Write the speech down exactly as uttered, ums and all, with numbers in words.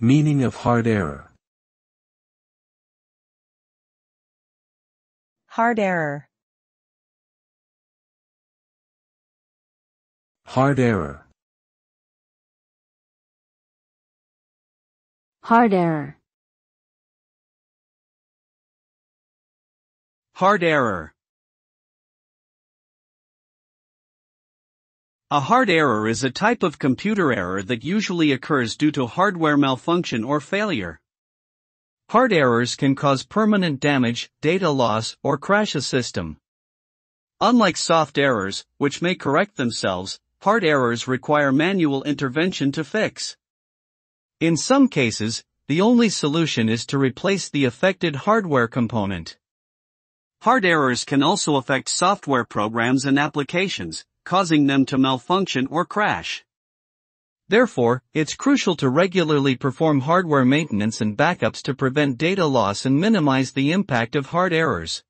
Meaning of hard error. Hard error. Hard error. Hard error. Hard error. A hard error is a type of computer error that usually occurs due to hardware malfunction or failure. Hard errors can cause permanent damage, data loss, or crash a system. Unlike soft errors, which may correct themselves, hard errors require manual intervention to fix. In some cases, the only solution is to replace the affected hardware component. Hard errors can also affect software programs and applications, causing them to malfunction or crash. Therefore, it's crucial to regularly perform hardware maintenance and backups to prevent data loss and minimize the impact of hard errors.